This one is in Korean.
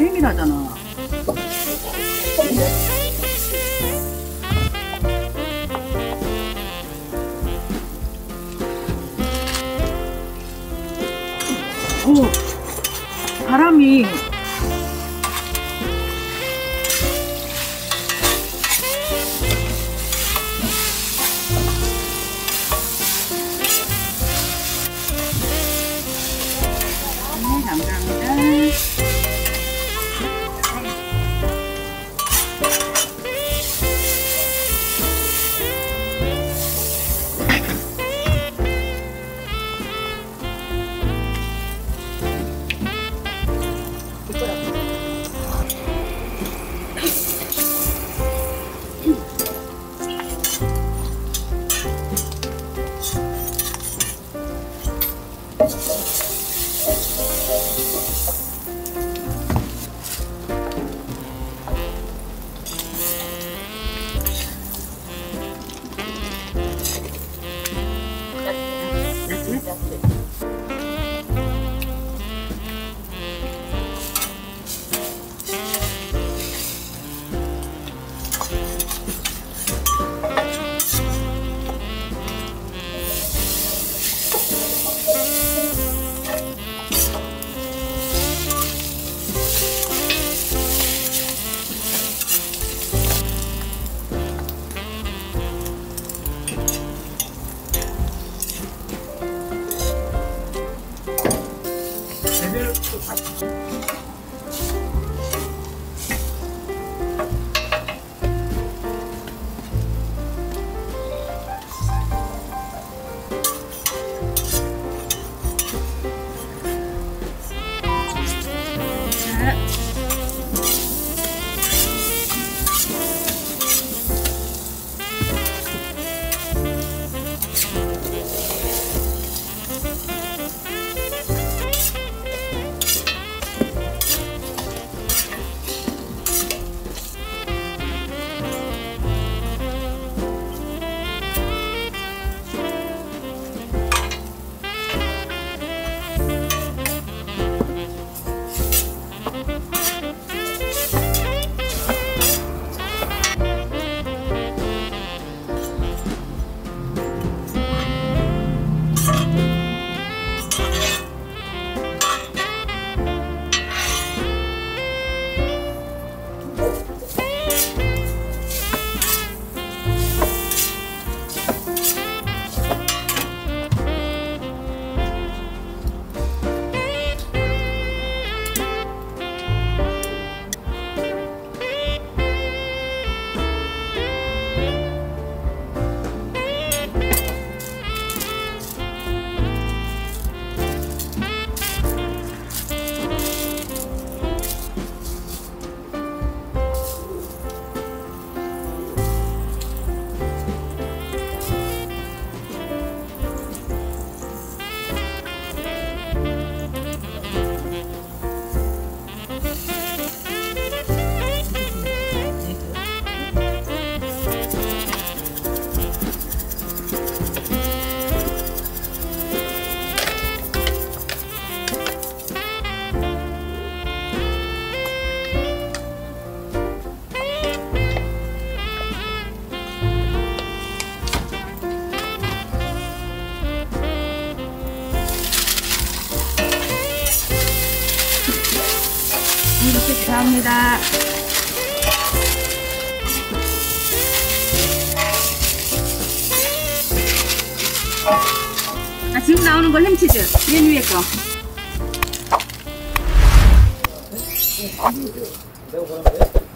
애기라잖아. 오, 바람이. 네, 감사합니다. 감사합니다. 아, 지금 나오는 건 햄치즈, 맨 위에 거. 내가 보는데?